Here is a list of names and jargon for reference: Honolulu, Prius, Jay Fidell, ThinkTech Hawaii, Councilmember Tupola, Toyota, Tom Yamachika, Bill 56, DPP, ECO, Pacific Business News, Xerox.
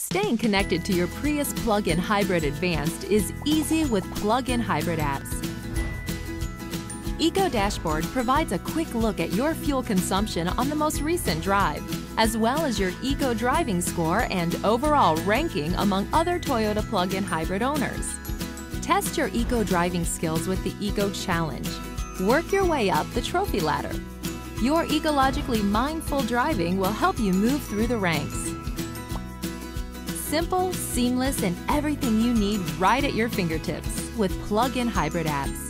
Staying connected to your Prius Plug-in Hybrid Advanced is easy with plug-in hybrid apps. ECO Dashboard provides a quick look at your fuel consumption on the most recent drive, as well as your ECO driving score and overall ranking among other Toyota plug-in hybrid owners. Test your ECO driving skills with the ECO Challenge. Work your way up the trophy ladder. Your ecologically mindful driving will help you move through the ranks. Simple, seamless, and everything you need right at your fingertips with plug-in hybrid apps.